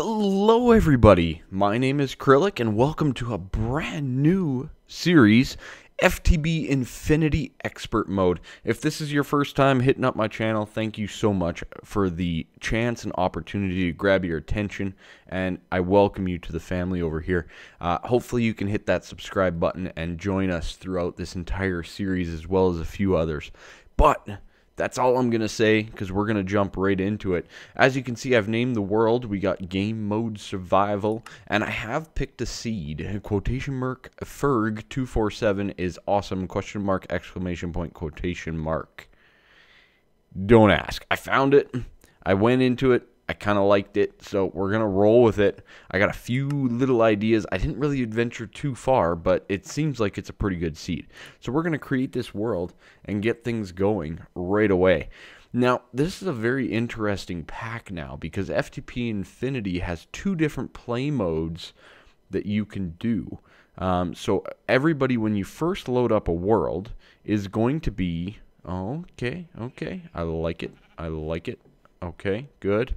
Hello everybody, my name is Kryllyk and welcome to a brand new series, FTB Infinity Expert Mode. If this is your first time hitting up my channel, thank you so much for the chance and opportunity to grab your attention, and I welcome you to the family over here. Hopefully you can hit that subscribe button and join us throughout this entire series as well as a few others. But that's all I'm going to say because we're going to jump right into it. As you can see, I've named the world. We got game mode survival, and I have picked a seed. Quotation mark Ferg 247 is awesome. Question mark, exclamation point, quotation mark. Don't ask. I found it. I went into it. I kind of liked it, so we're going to roll with it. I got a few little ideas. I didn't really adventure too far, but it seems like it's a pretty good seed. So we're going to create this world and get things going right away. Now, this is a very interesting pack now because FTP Infinity has two different play modes that you can do. So everybody, when you first load up a world, is going to be... Okay. I like it. Okay, good.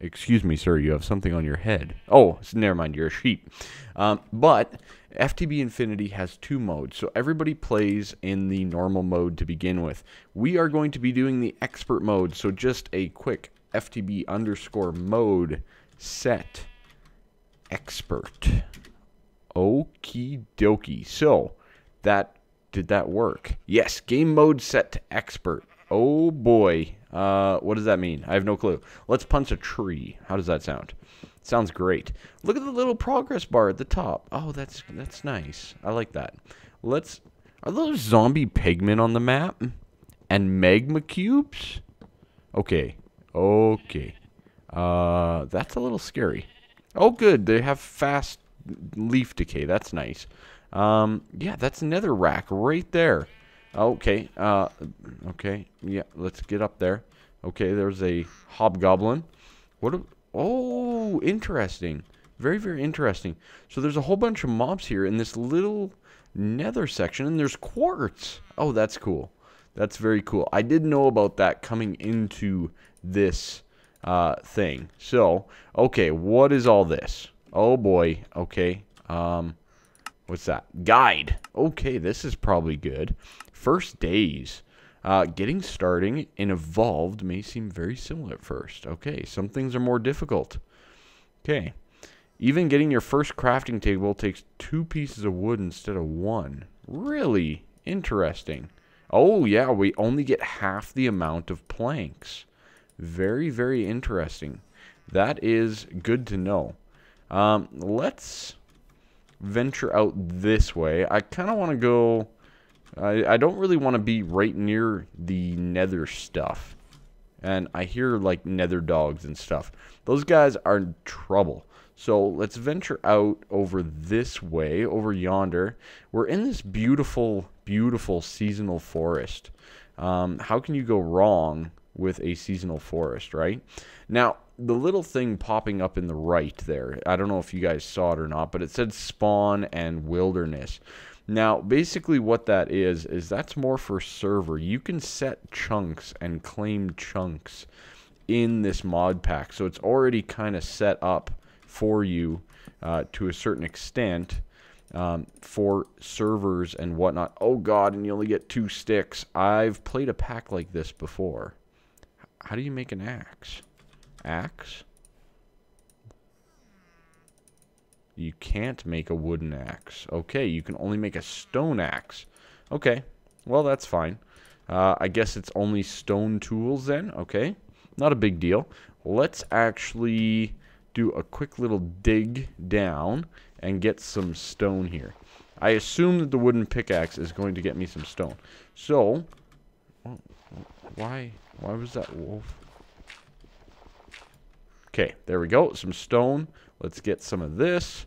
Excuse me, sir, you have something on your head. Oh, never mind, you're a sheep. But FTB Infinity has two modes, so everybody plays in the normal mode to begin with. We are going to be doing the expert mode, so just a quick FTB_mode set expert. Okie dokie. So, did that work? Yes, game mode set to expert. Oh boy. What does that mean? I have no clue. Let's punch a tree. How does that sound? Sounds great. Look at the little progress bar at the top. Oh, that's nice. I like that. Let's... Are those zombie pigmen on the map? And magma cubes? Okay. That's a little scary. Oh, good. They have fast leaf decay. That's nice. Yeah, that's netherrack right there. Okay, yeah, let's get up there. Okay, there's a hobgoblin. Oh, interesting. Very, very interesting. So there's a whole bunch of mobs here in this little nether section, and there's quartz. Oh, that's cool. That's very cool. I didn't know about that coming into this thing. So, okay, what is all this? Oh, boy. Okay, what's that? Guide. Okay, this is probably good. First days. Getting starting in evolved may seem very similar at first. Okay, some things are more difficult. Okay. Even getting your first crafting table takes 2 pieces of wood instead of 1. Really interesting. Oh, yeah, we only get half the amount of planks. Very, very interesting. That is good to know. Let's venture out this way. I kind of want to go... I don't really want to be right near the nether stuff. And I hear, like, nether dogs and stuff. Those guys are in trouble. So let's venture out over this way, over yonder. We're in this beautiful, beautiful seasonal forest. How can you go wrong with a seasonal forest, right? Now, the little thing popping up in the right there, I don't know if you guys saw it or not, but it said spawn and wilderness. Now, basically what that is that's more for server. You can set chunks and claim chunks in this mod pack. So it's already kind of set up for you to a certain extent for servers and whatnot. Oh, God, and you only get 2 sticks. I've played a pack like this before. How do you make an axe? Axe? You can't make a wooden axe. Okay, you can only make a stone axe. Okay, well, that's fine. I guess it's only stone tools then. Okay, not a big deal. Let's actually do a quick little dig down and get some stone here. I assume that the wooden pickaxe is going to get me some stone. So, why was that wolf? Okay, there we go. Some stone. Let's get some of this.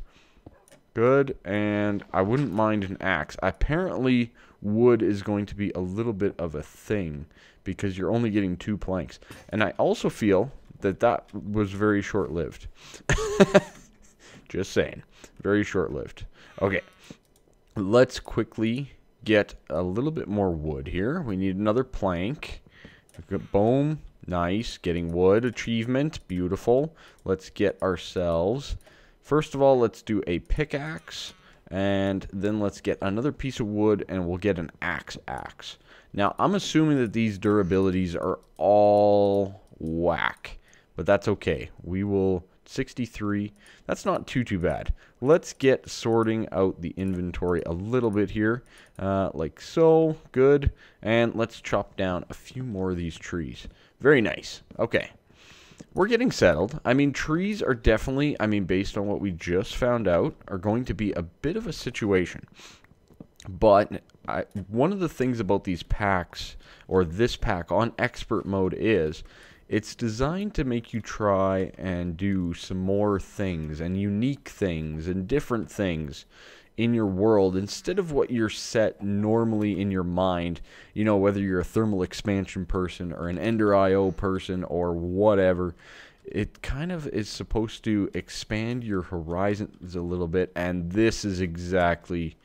Good, and I wouldn't mind an axe. Apparently, wood is going to be a little bit of a thing because you're only getting 2 planks. And I also feel that that was very short-lived. Just saying. Very short-lived. Okay, let's quickly get a little bit more wood here. We need another plank. Boom. Nice. Getting wood achievement. Beautiful. Let's get ourselves... First of all, let's do a pickaxe. And then let's get another piece of wood and we'll get an axe. Now, I'm assuming that these durabilities are all whack. But that's okay. We will... 63. That's not too bad. Let's get sorting out the inventory a little bit here. Like so. Good. And let's chop down a few more of these trees. Very nice. Okay. We're getting settled. I mean, trees are definitely, I mean, based on what we just found out, are going to be a bit of a situation. But one of the things about these packs, or this pack on expert mode is... It's designed to make you try and do some more things and unique things and different things in your world instead of what you're set normally in your mind, you know, whether you're a thermal expansion person or an Ender IO person or whatever. It kind of is supposed to expand your horizons a little bit, and this is exactly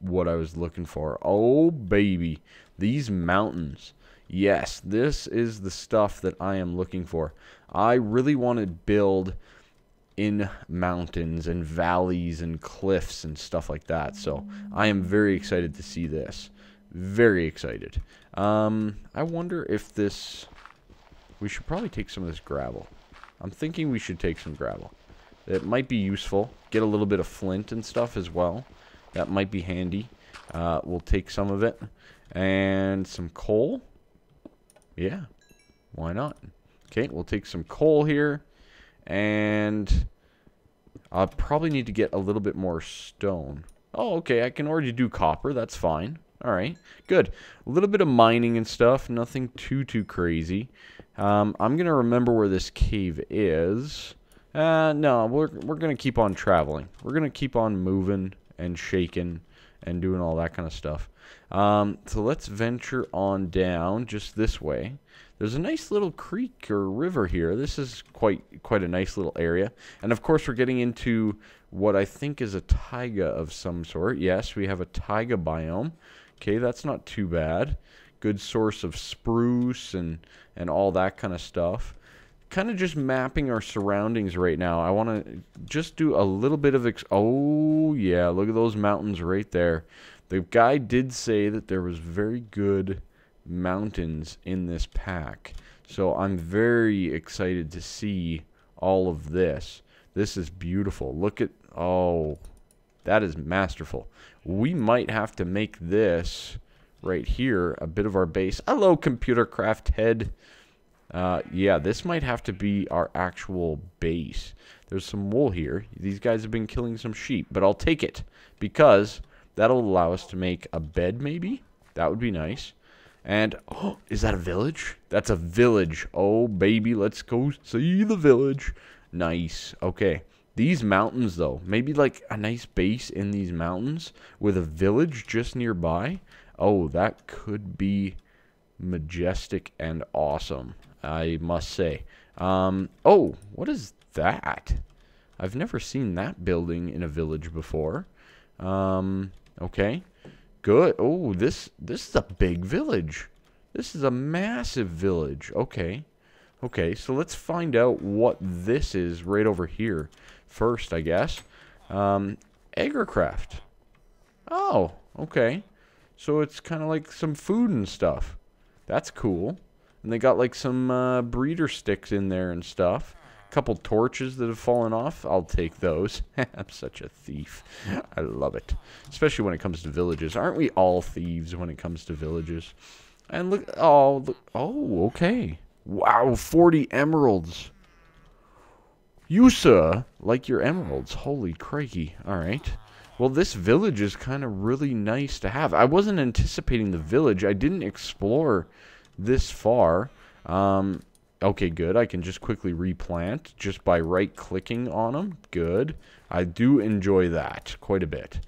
what I was looking for. Oh, baby, these mountains. Yes, this is the stuff that I am looking for. I really want to build in mountains and valleys and cliffs and stuff like that. So I am very excited to see this. Very excited. I wonder if this... We should probably take some of this gravel. I'm thinking we should take some gravel. It might be useful. Get a little bit of flint and stuff as well. That might be handy. We'll take some of it. And some coal. Yeah, why not? Okay, we'll take some coal here, and I'll probably need to get a little bit more stone. Oh, okay, I can already do copper, that's fine. All right, good. A little bit of mining and stuff, nothing too crazy. I'm going to remember where this cave is. No, we're going to keep on traveling. We're going to keep on moving and shaking and doing all that kind of stuff. So let's venture on down just this way. There's a nice little creek or river here. This is quite a nice little area. And of course we're getting into what I think is a taiga of some sort. Yes, we have a taiga biome. Okay, that's not too bad. Good source of spruce and all that kind of stuff. Kind of just mapping our surroundings right now. I want to just do a little bit of... Oh, yeah. Look at those mountains right there. The guy did say that there was very good mountains in this pack. So I'm very excited to see all of this. This is beautiful. Look at... Oh, that is masterful. We might have to make this right here a bit of our base. Hello, IndustrialCraft head. Yeah, this might have to be our actual base. There's some wool here. These guys have been killing some sheep, but I'll take it because that'll allow us to make a bed maybe. That would be nice. And, oh, is that a village? That's a village. Oh, baby, let's go see the village. Nice. Okay. These mountains, though, maybe like a nice base in these mountains with a village just nearby. Oh, that could be majestic and awesome. I must say. Oh, what is that? I've never seen that building in a village before. Okay. Good. Oh, this is a big village. This is a massive village. Okay. Okay, so let's find out what this is right over here first, I guess. Agricraft. Oh, okay. So it's kind of like some food and stuff. That's cool. And they got, like, some breeder sticks in there and stuff. A couple torches that have fallen off. I'll take those. I'm such a thief. I love it. Especially when it comes to villages. Aren't we all thieves when it comes to villages? And look. Oh, look. Oh, okay. Wow, 40 emeralds. You, sir, like your emeralds. Holy crikey. All right. Well, this village is kind of really nice to have. I wasn't anticipating the village. I didn't explore this far. Okay, good. I can just quickly replant just by right-clicking on them. Good. I do enjoy that quite a bit.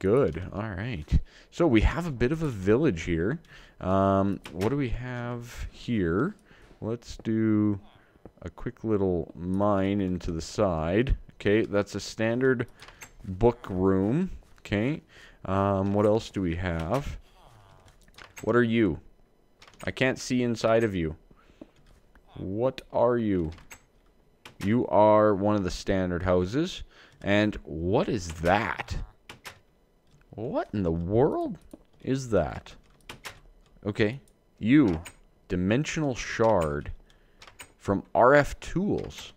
Good. All right. So we have a bit of a village here. What do we have here? Let's do a quick little mine into the side. Okay, that's a standard book room. Okay. What else do we have? What are you? I can't see inside of you. What are you? You are one of the standard houses. And what is that? What in the world is that? Okay. You. Dimensional shard from RF Tools.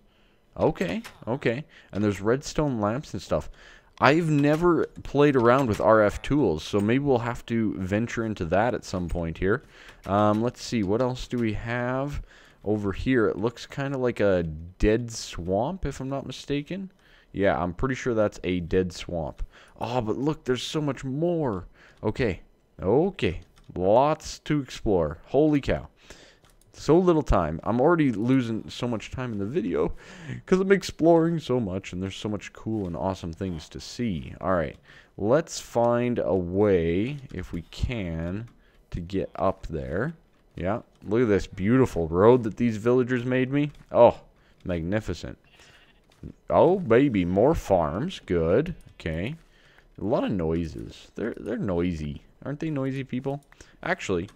Okay. Okay. And there's redstone lamps and stuff. I've never played around with RF Tools, so maybe we'll have to venture into that at some point here. Let's see. What else do we have over here? It looks kind of like a dead swamp, if I'm not mistaken. Yeah, I'm pretty sure that's a dead swamp. Oh, but look, there's so much more. Okay. Okay. Lots to explore. Holy cow. So little time. I'm already losing so much time in the video because I'm exploring so much and there's so much cool and awesome things to see. All right. Let's find a way, if we can, to get up there. Yeah. Look at this beautiful road that these villagers made me. Oh, magnificent. Oh, baby, more farms. Good. Okay. A lot of noises. They're noisy. Aren't they noisy people? Actually,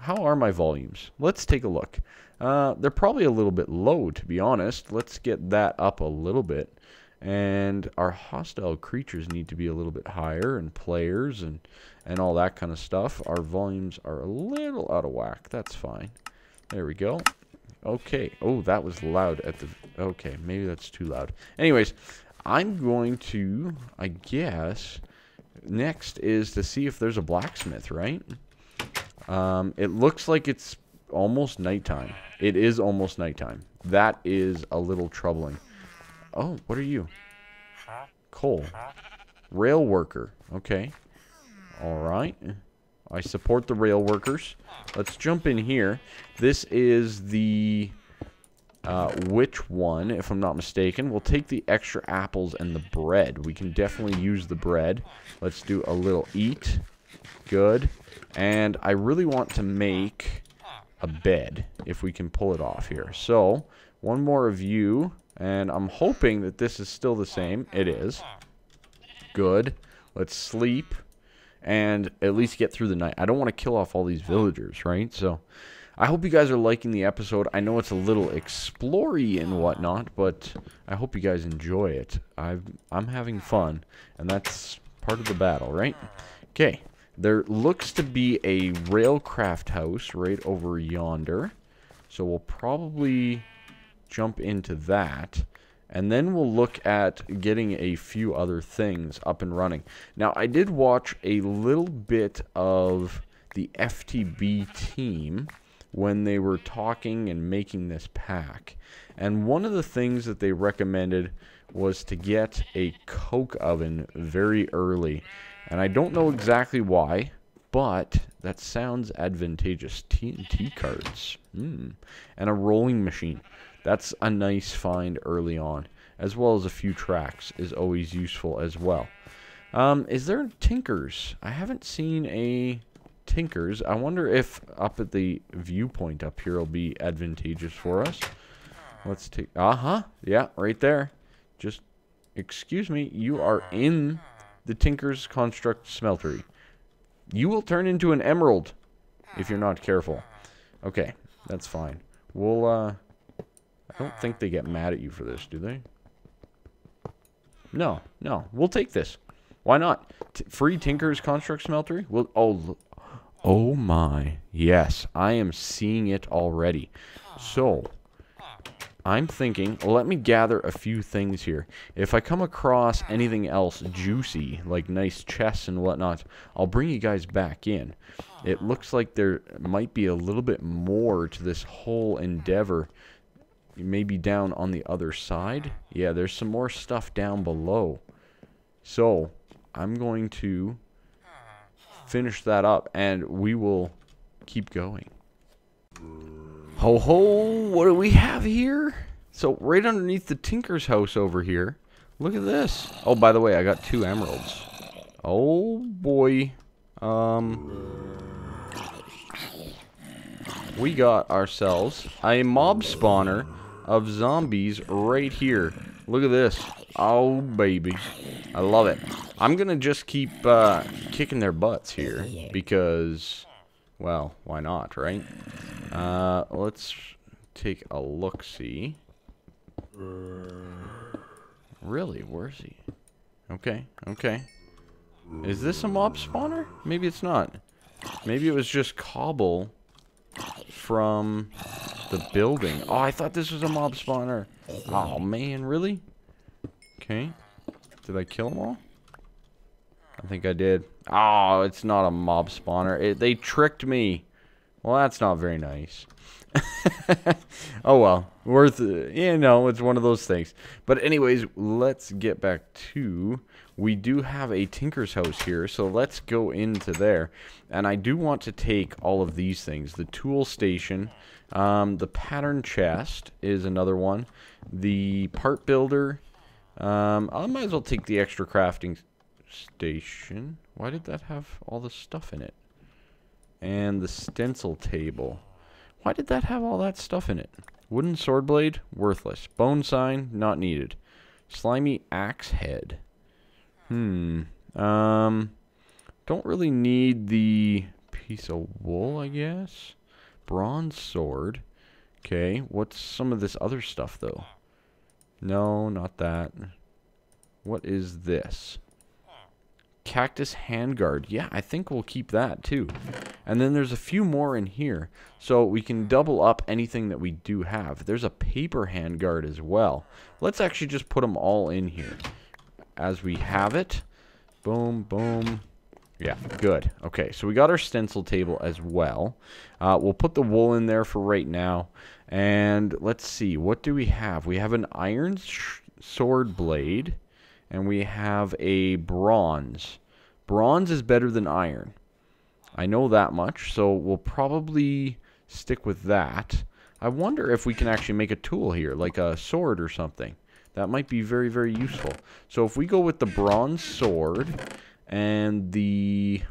how are my volumes? Let's take a look. They're probably a little bit low, to be honest. Let's get that up a little bit. And our hostile creatures need to be a little bit higher, and players and all that kind of stuff. Our volumes are a little out of whack. That's fine. There we go. Okay. Oh, that was loud at the... Okay, maybe that's too loud. Anyways, I'm going to, I guess, next is to see if there's a blacksmith, right? It looks like it's almost nighttime. It is almost nighttime. That is a little troubling. Oh, what are you? Coal. Rail worker. Okay. All right. I support the rail workers. Let's jump in here. This is the which one, if I'm not mistaken. We'll take the extra apples and the bread. We can definitely use the bread. Let's do a little eat. Good. And I really want to make a bed, if we can pull it off here. So, one more of you. And I'm hoping that this is still the same. It is. Good. Let's sleep. And at least get through the night. I don't want to kill off all these villagers, right? So I hope you guys are liking the episode. I know it's a little explory and whatnot, but I hope you guys enjoy it. I'm having fun, and that's part of the battle, right? Okay, there looks to be a Railcraft house right over yonder, so we'll probably jump into that. And then we'll look at getting a few other things up and running. Now, I did watch a little bit of the FTB team when they were talking and making this pack. And one of the things that they recommended was to get a Coke oven very early. And I don't know exactly why, but that sounds advantageous. TNT cards. And a rolling machine. That's a nice find early on, as well as a few tracks is always useful as well. Is there Tinkers? I haven't seen a Tinkers. I wonder if up at the viewpoint up here will be advantageous for us. Let's take... Uh-huh. Yeah, right there. Just... Excuse me, you are in the Tinker's Construct Smeltery. You will turn into an emerald if you're not careful. Okay, that's fine. We'll, I don't think they get mad at you for this, do they? No, no. We'll take this. Why not? Free Tinker's Construct Smeltery? We'll, oh my. Yes, I am seeing it already. So, I'm thinking, let me gather a few things here. If I come across anything else juicy, like nice chests and whatnot, I'll bring you guys back in. It looks like there might be a little bit more to this whole endeavor. Maybe down on the other side. Yeah, there's some more stuff down below. So, I'm going to finish that up, and we will keep going. Ho ho, what do we have here? So, right underneath the Tinker's house over here. Look at this. Oh, by the way, I got 2 emeralds. Oh, boy. We got ourselves a mob spawner of zombies right here. Look at this. Oh, baby. I love it. I'm going to just keep kicking their butts here because, well, why not, right? Let's take a look-see. Really? Where's he? Okay, okay. Is this a mob spawner? Maybe it's not. Maybe it was just cobble from the building. Oh, I thought this was a mob spawner. Oh, man, really? Okay. Did I kill them all? I think I did. Oh, it's not a mob spawner. They tricked me. Well, that's not very nice. Oh, well. Worth it. You know, it's one of those things. But anyways, let's get back to... We do have a Tinker's House here, so let's go into there. And I do want to take all of these things. The tool station. The pattern chest is another one. The part builder. I might as well take the extra crafting station. Why did that have all the stuff in it? And the stencil table. Why did that have all that stuff in it? Wooden sword blade, worthless. Bone sign, not needed. Slimy axe head. Don't really need the piece of wool, I guess. Bronze sword. Okay, what's some of this other stuff, though? No, not that. What is this? Cactus handguard. Yeah, I think we'll keep that too. And then there's a few more in here, so we can double up anything that we do have. There's a paper handguard as well. Let's actually just put them all in here as we have it. Boom, boom. Yeah, good. Okay, so we got our stencil table as well. We'll put the wool in there for right now. And let's see, what do we have? We have an iron sword blade. And we have a bronze. Bronze is better than iron. I know that much, so we'll probably stick with that. I wonder if we can actually make a tool here, like a sword or something. That might be very, very useful. So if we go with the bronze sword and the...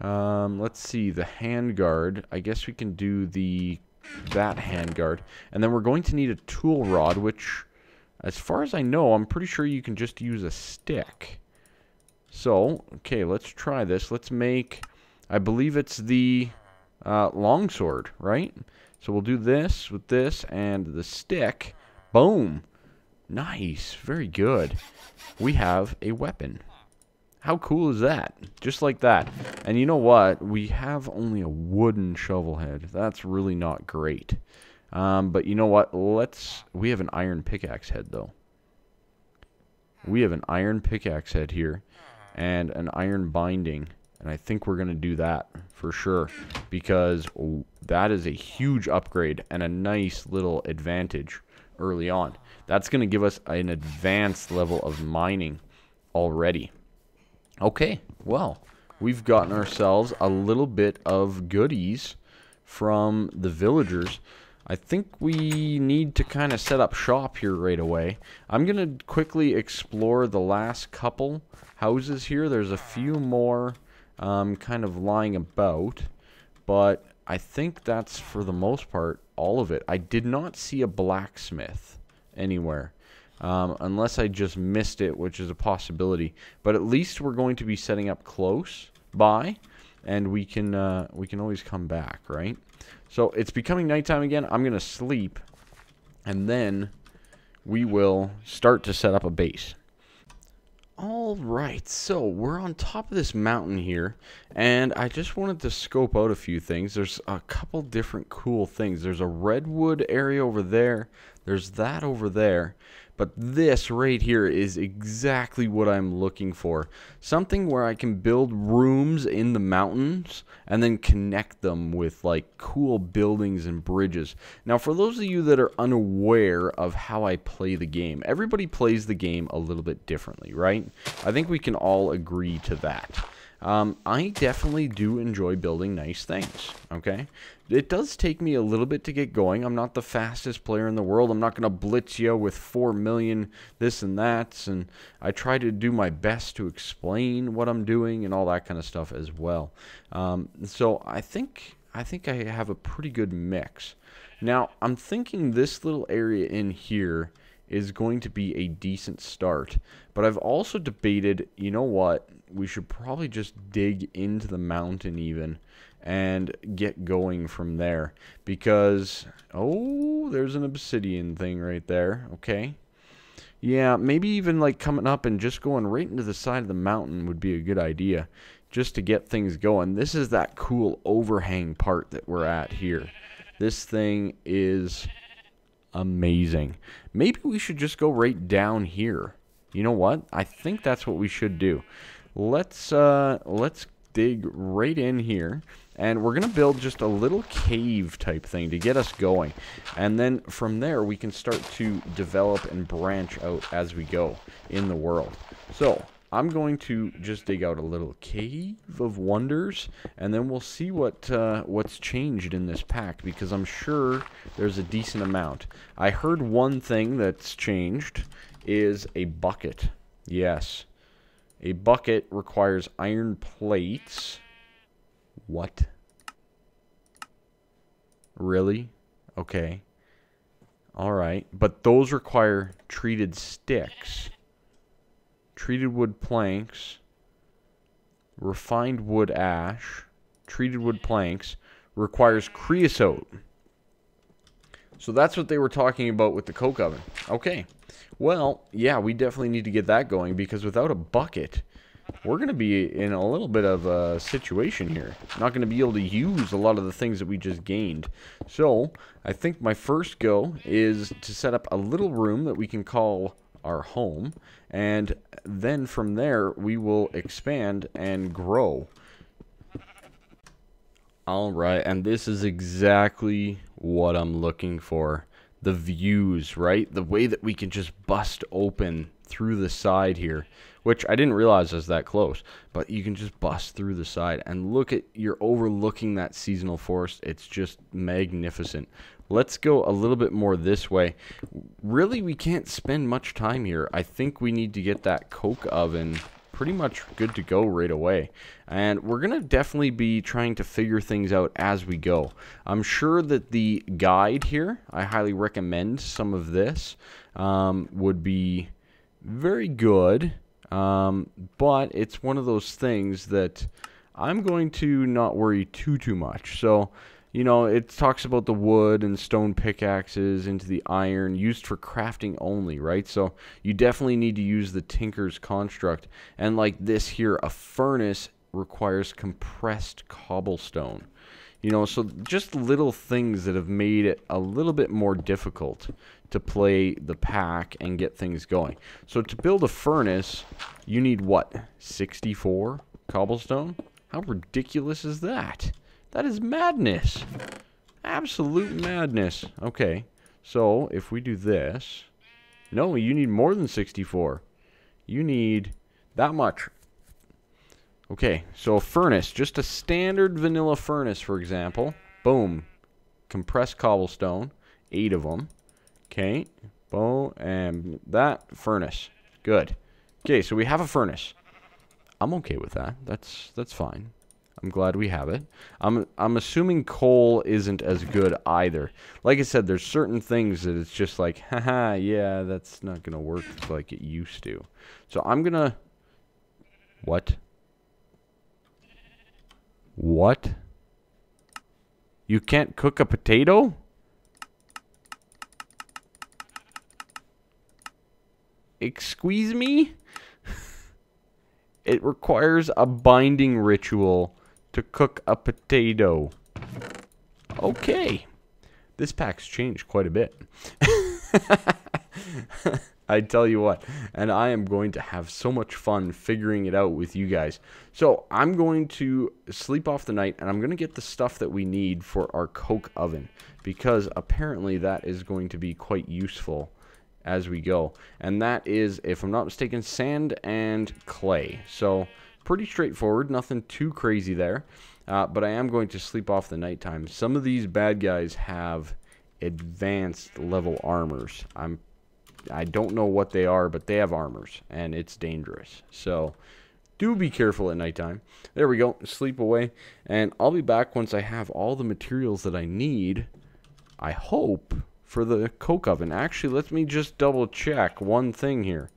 let's see, the handguard. I guess we can do that handguard. And then we're going to need a tool rod, which... As far as I know, I'm pretty sure you can just use a stick. So, okay, let's try this. Let's make, I believe it's the longsword, right? So we'll do this with this and the stick. Boom. Nice. Very good. We have a weapon. How cool is that? Just like that. And you know what? We have only a wooden shovel head. That's really not great. But you know what? We have an iron pickaxe head, though. We have an iron pickaxe head here. And an iron binding. And I think we're going to do that for sure. Because that is a huge upgrade and a nice little advantage early on. That's going to give us an advanced level of mining already. Okay, well, we've gotten ourselves a little bit of goodies from the villagers. I think we need to kind of set up shop here right away. I'm going to quickly explore the last couple houses here. There's a few more kind of lying about, but I think that's, for the most part, all of it. I did not see a blacksmith anywhere, unless I just missed it, which is a possibility. But at least we're going to be setting up close by, and we can always come back, right? So it's becoming nighttime again. I'm going to sleep, and then we will start to set up a base. All right, so we're on top of this mountain here, and I just wanted to scope out a few things. There's a couple different cool things. There's a redwood area over there. There's that over there. But this right here is exactly what I'm looking for. Something where I can build rooms in the mountains and then connect them with like cool buildings and bridges. Now, for those of you that are unaware of how I play the game, everybody plays the game a little bit differently, right? I think we can all agree to that. I definitely do enjoy building nice things, okay? It does take me a little bit to get going. I'm not the fastest player in the world. I'm not going to blitz you with 4 million this and that's, and I try to do my best to explain what I'm doing and all that kind of stuff as well. So I think I have a pretty good mix. Now, I'm thinking this little area in here is going to be a decent start. But I've also debated, you know what, we should probably just dig into the mountain even and get going from there. Because, oh, there's an obsidian thing right there. Okay. Yeah, maybe even like coming up and just going right into the side of the mountain would be a good idea, just to get things going. This is that cool overhang part that we're at here. This thing is amazing. Maybe we should just go right down here. You know what? I think that's what we should do. Let's dig right in here, and we're gonna build just a little cave type thing to get us going, and then from there we can start to develop and branch out as we go in the world. So I'm going to just dig out a little cave of wonders, and then we'll see what's changed in this pack, because I'm sure there's a decent amount. I heard one thing that's changed is a bucket. Yes, a bucket requires iron plates. What? Really? Okay. Alright. But those require treated sticks, treated wood planks, refined wood ash. Treated wood planks requires creosote. So that's what they were talking about with the coke oven. Okay. Well, yeah, we definitely need to get that going, because without a bucket, we're going to be in a little bit of a situation here. Not going to be able to use a lot of the things that we just gained. So I think my first go is to set up a little room that we can call our home, and then from there we will expand and grow. Alright, and this is exactly what I'm looking for. The views, right? The way that we can just bust open through the side here, which I didn't realize was that close, but you can just bust through the side and look at, you're overlooking that seasonal forest. It's just magnificent. Let's go a little bit more this way. Really, we can't spend much time here. I think we need to get that coke oven pretty much good to go right away, and we're gonna definitely be trying to figure things out as we go. I'm sure that the guide here, I highly recommend some of this, would be very good, but it's one of those things that I'm going to not worry too much. So, you know, it talks about the wood and stone pickaxes into the iron used for crafting only, right? So you definitely need to use the Tinker's Construct. And like this here, a furnace requires compressed cobblestone. You know, so just little things that have made it a little bit more difficult to play the pack and get things going. So to build a furnace, you need what? 64 cobblestone? How ridiculous is that? That is madness. Absolute madness. Okay, so if we do this... No, you need more than 64. You need that much. Okay, so a furnace. Just a standard vanilla furnace, for example. Boom. Compressed cobblestone. 8 of them. Okay, boom, and that furnace. Good. Okay, so we have a furnace. I'm okay with that. That's fine. I'm glad we have it. I'm assuming coal isn't as good either. Like I said, there's certain things that it's just like, haha, yeah, that's not going to work like it used to. So I'm going to... What? What? You can't cook a potato? Excuse me? It requires a binding ritual to cook a potato. Okay. This pack's changed quite a bit. I tell you what. And I am going to have so much fun figuring it out with you guys. So I'm going to sleep off the night, and I'm going to get the stuff that we need for our coke oven, because apparently that is going to be quite useful as we go. And that is, if I'm not mistaken, sand and clay. So pretty straightforward, nothing too crazy there, but I am going to sleep off the nighttime. Some of these bad guys have advanced level armors. I don't know what they are, but they have armors, and it's dangerous. So do be careful at nighttime. There we go, sleep away, and I'll be back once I have all the materials that I need, I hope, for the coke oven. Actually, let me just double check one thing here.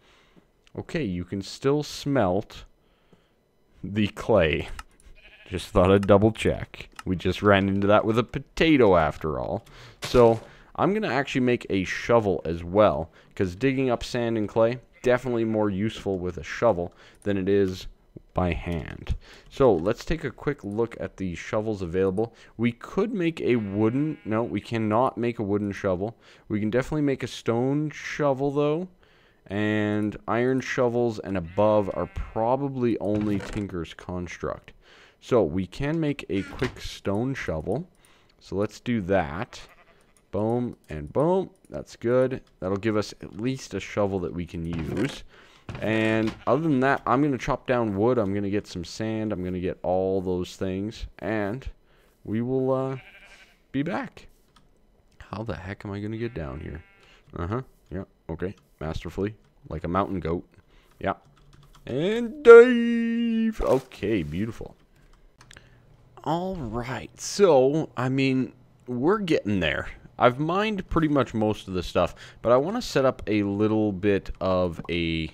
Okay, you can still smelt the clay. Just thought I'd double check. We just ran into that with a potato after all. So I'm going to actually make a shovel as well, because digging up sand and clay, definitely more useful with a shovel than it is by hand. So let's take a quick look at the shovels available. We could make a wooden, no, we cannot make a wooden shovel. We can definitely make a stone shovel though. And iron shovels and above are probably only Tinker's Construct. So we can make a quick stone shovel. So let's do that. Boom and boom. That's good. That'll give us at least a shovel that we can use. And other than that, I'm going to chop down wood. I'm going to get some sand. I'm going to get all those things. And we will be back. How the heck am I going to get down here? Uh-huh. Yeah. Okay. Masterfully. Like a mountain goat. Yeah. And dive. Okay. Beautiful. All right. So, I mean, we're getting there. I've mined pretty much most of the stuff, but I want to set up a little bit of a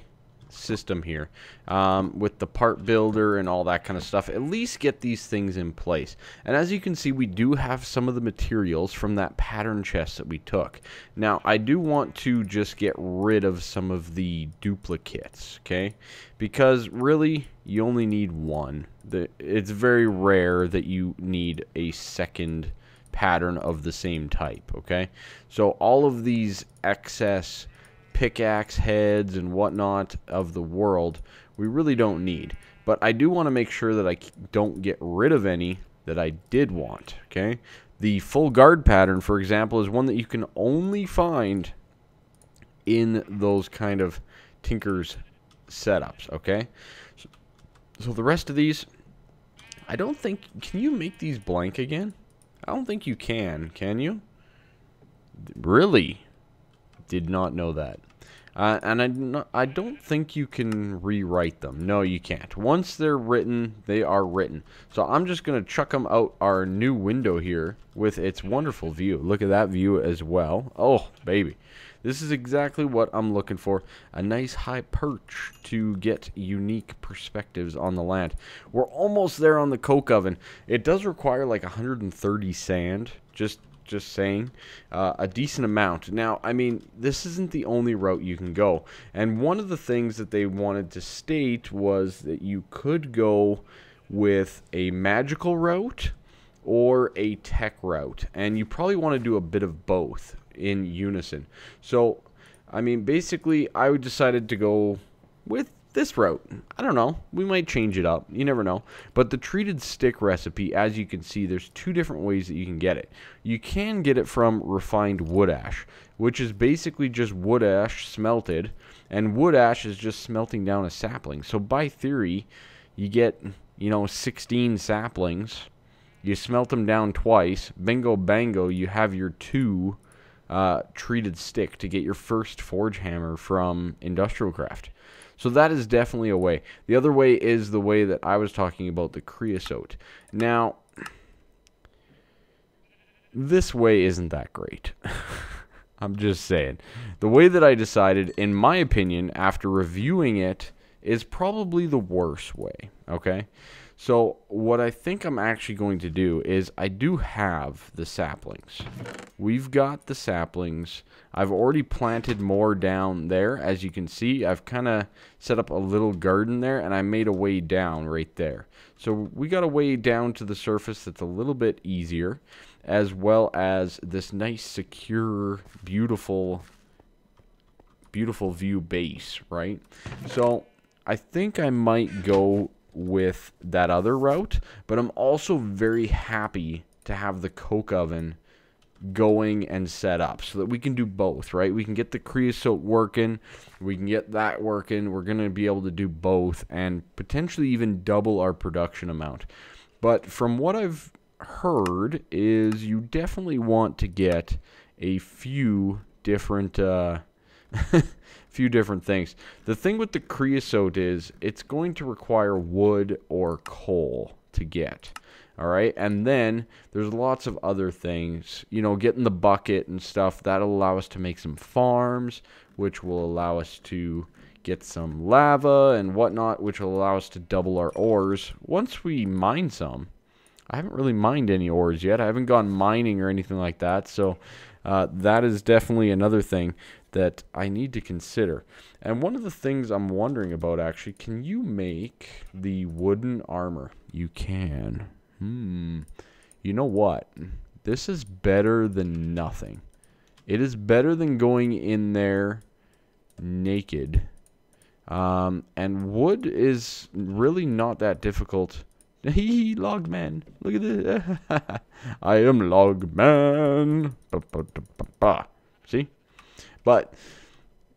system here with the part builder and all that kind of stuff. At least get these things in place. And as you can see, we do have some of the materials from that pattern chest that we took. Now, I do want to just get rid of some of the duplicates, okay? Because really, you only need one. It's very rare that you need a second pattern of the same type, okay? So all of these excess pickaxe heads and whatnot of the world, we really don't need. But I do want to make sure that I don't get rid of any that I did want, okay? The full guard pattern, for example, is one that you can only find in those kind of Tinker's setups, okay? So the rest of these, I don't think, can you make these blank again? I don't think you can you? Really? Did not know that. And I don't think you can rewrite them. No, you can't. Once they're written, they are written. So I'm just going to chuck them out our new window here with its wonderful view. Look at that view as well. Oh, baby. This is exactly what I'm looking for. A nice high perch to get unique perspectives on the land. We're almost there on the coke oven. It does require like 130 sand. Just saying, a decent amount. Now, I mean, this isn't the only route you can go. And one of the things that they wanted to state was that you could go with a magical route or a tech route. And you probably want to do a bit of both in unison. So, I mean, basically, I decided to go with this route. I don't know. We might change it up. You never know. But the treated stick recipe, as you can see, there's two different ways that you can get it. You can get it from refined wood ash, which is basically just wood ash smelted, and wood ash is just smelting down a sapling. So by theory, you get, you know, 16 saplings. You smelt them down twice. Bingo, bango, you have your two treated stick to get your first forge hammer from IndustrialCraft. So that is definitely a way. The other way is the way that I was talking about, the creosote. Now, this way isn't that great. I'm just saying. The way that I decided, in my opinion, after reviewing it, is probably the worst way, okay? So what I think I'm actually going to do is I do have the saplings. We've got the saplings. I've already planted more down there. As you can see, I've kind of set up a little garden there, and I made a way down right there. So we got a way down to the surface that's a little bit easier, as well as this nice, secure, beautiful, beautiful view base, right? So I think I might go with that other route, but I'm also very happy to have the coke oven going and set up so that we can do both, right? We can get the creosote working, we can get that working, we're going to be able to do both and potentially even double our production amount. But from what I've heard is you definitely want to get a few different few different things. The thing with the creosote is it's going to require wood or coal to get. All right, and then there's lots of other things, you know, getting the bucket and stuff. That'll allow us to make some farms, which will allow us to get some lava and whatnot, which will allow us to double our ores once we mine some. I haven't really mined any ores yet. I haven't gone mining or anything like that. So that is definitely another thing that I need to consider. And one of the things I'm wondering about, actually, can you make the wooden armor? You can. You know what? This is better than nothing. It is better than going in there naked. And wood is really not that difficult. Hee Logman. Look at this. I am Logman. See? But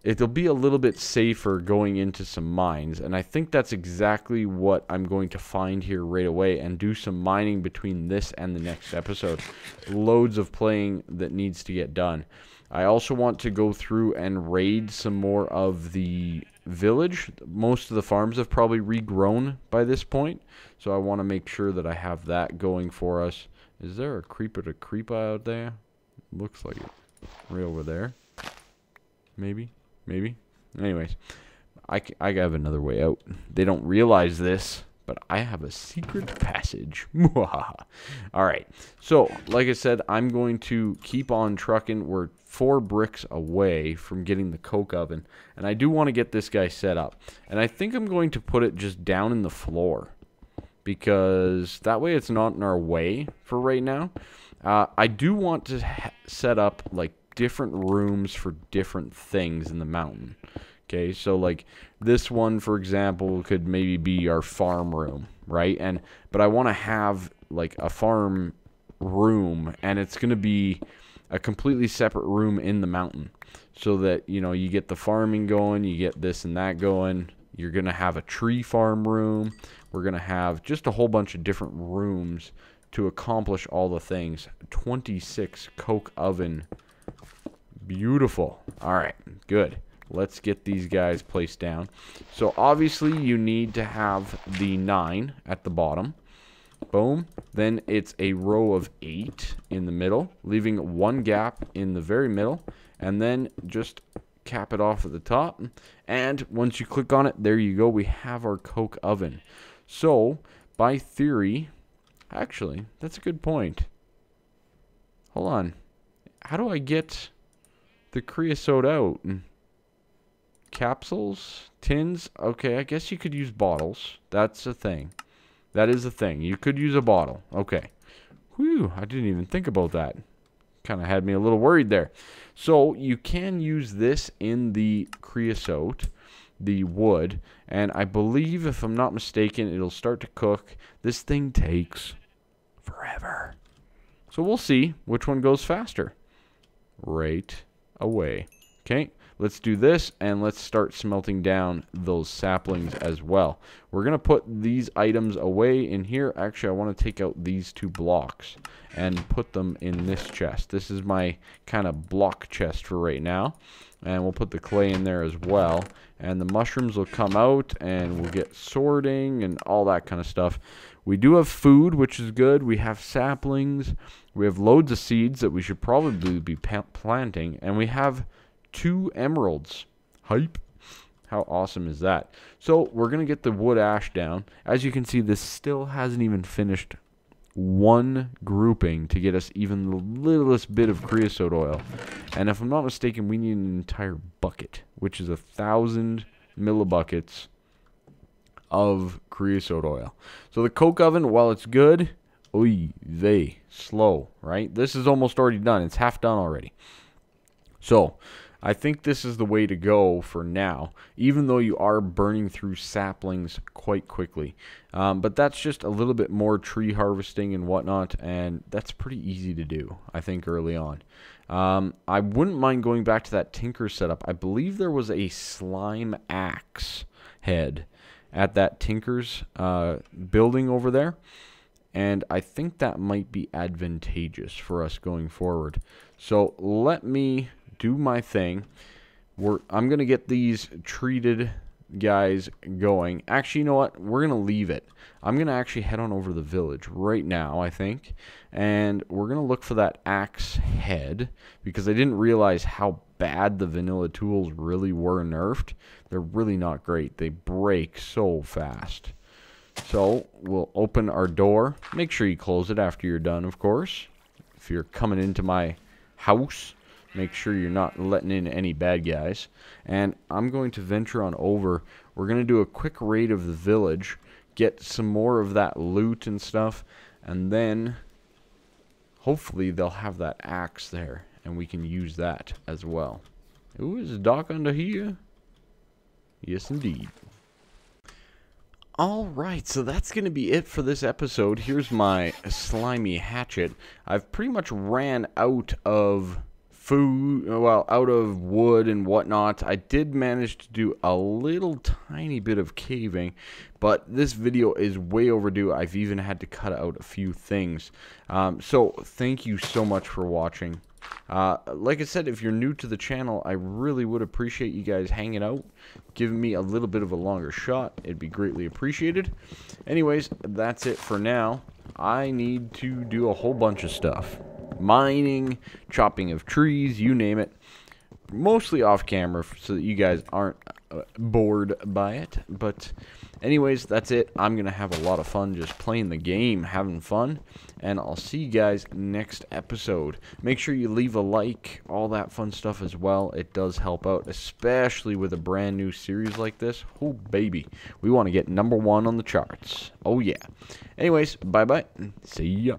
it'll be a little bit safer going into some mines. And I think that's exactly what I'm going to find here right away and do some mining between this and the next episode. Loads of playing that needs to get done. I also want to go through and raid some more of the village. Most of the farms have probably regrown by this point. So I want to make sure that I have that going for us. Is there a creeper to creep out there? Looks like it. Right over there. Maybe. Maybe. Anyways, I have another way out. They don't realize this, but I have a secret passage. Alright, so like I said, I'm going to keep on trucking. We're 4 bricks away from getting the coke oven, and I do want to get this guy set up. And I think I'm going to put it just down in the floor, because that way it's not in our way for right now. I do want to set up, like, different rooms for different things in the mountain. Okay, so like this one, for example, could maybe be our farm room, right? And but I want to have like a farm room, and it's going to be a completely separate room in the mountain, so that, you know, you get the farming going, you get this and that going. You're going to have a tree farm room. We're going to have just a whole bunch of different rooms to accomplish all the things. 26 coke oven. Beautiful. All right, good. Let's get these guys placed down. So obviously you need to have the 9 at the bottom. Boom. Then it's a row of 8 in the middle, leaving one gap in the very middle, and then just cap it off at the top. And once you click on it, there you go. We have our coke oven. So by theory, actually, that's a good point. Hold on. How do I get the creosote out? Capsules? Tins? Okay, I guess you could use bottles. That's a thing. That is a thing. You could use a bottle. Okay. Whew, I didn't even think about that. Kind of had me a little worried there. So you can use this in the creosote, the wood, and I believe, if I'm not mistaken, it'll start to cook. This thing takes forever. So we'll see which one goes faster. Right away. Okay, let's do this, and let's start smelting down those saplings as well. We're gonna put these items away in here. Actually, I want to take out these 2 blocks and put them in this chest. This is my kind of block chest for right now, and we'll put the clay in there as well, and the mushrooms will come out, and we'll get sorting and all that kind of stuff. We do have food, which is good. We have saplings. We have loads of seeds that we should probably be planting. And we have 2 emeralds. Hype. How awesome is that? So we're going to get the wood ash down. As you can see, this still hasn't even finished one grouping to get us even the littlest bit of creosote oil. And if I'm not mistaken, we need an entire bucket, which is 1,000 millibuckets of creosote oil. So the coke oven, while it's good, oy vey, slow, right? This is almost already done. It's half done already. So I think this is the way to go for now, even though you are burning through saplings quite quickly. But that's just a little bit more tree harvesting and whatnot, and that's pretty easy to do, I think, early on. I wouldn't mind going back to that tinker setup. I believe there was a slime axe head at that Tinker's building over there. And I think that might be advantageous for us going forward. So let me do my thing. I'm going to get these treated guys going. Actually, you know what? We're going to leave it. I'm going to actually head on over to the village right now, I think. And we're going to look for that axe head, because I didn't realize how bad the vanilla tools really were nerfed. They're really not great. They break so fast. So we'll open our door. Make sure you close it after you're done, of course. If you're coming into my house, make sure you're not letting in any bad guys. And I'm going to venture on over. We're going to do a quick raid of the village, get some more of that loot and stuff, and then hopefully they'll have that axe there, and we can use that as well. Ooh, is a dock under here? Yes, indeed. Alright, so that's going to be it for this episode. Here's my slimy hatchet. I've pretty much ran out of food, well, out of wood and whatnot. I did manage to do a little tiny bit of caving, but this video is way overdue. I've even had to cut out a few things. So thank you so much for watching. Like I said, if you're new to the channel, I really would appreciate you guys hanging out, giving me a little bit of a longer shot. It'd be greatly appreciated. Anyways, that's it for now. I need to do a whole bunch of stuff. Mining, chopping of trees, you name it. Mostly off camera so that you guys aren't bored by it. But anyways, that's it. I'm going to have a lot of fun just playing the game, having fun. And I'll see you guys next episode. Make sure you leave a like, all that fun stuff as well. It does help out, especially with a brand new series like this. Oh, baby. We want to get #1 on the charts. Oh, yeah. Anyways, bye-bye. See ya.